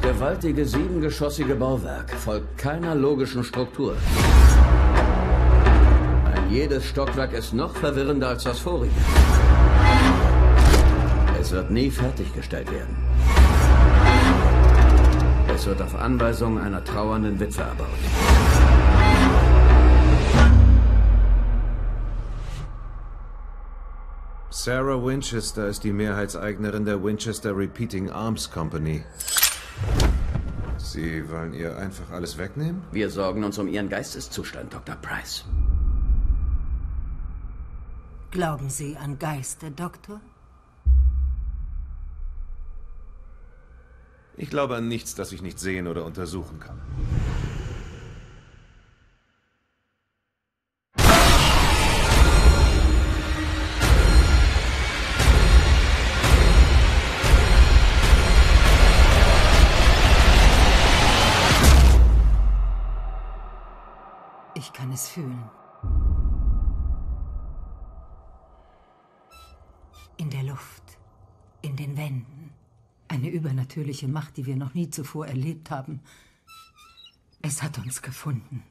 Das gewaltige siebengeschossige Bauwerk folgt keiner logischen Struktur. Jedes Stockwerk ist noch verwirrender als das vorige. Es wird nie fertiggestellt werden. Es wird auf Anweisung einer trauernden Witwe erbaut. Sarah Winchester ist die Mehrheitseignerin der Winchester Repeating Arms Company. Sie wollen ihr einfach alles wegnehmen? Wir sorgen uns um ihren Geisteszustand, Dr. Price. Glauben Sie an Geister, Doktor? Ich glaube an nichts, das ich nicht sehen oder untersuchen kann. Ich kann es fühlen. In der Luft, in den Wänden. Eine übernatürliche Macht, die wir noch nie zuvor erlebt haben. Es hat uns gefunden.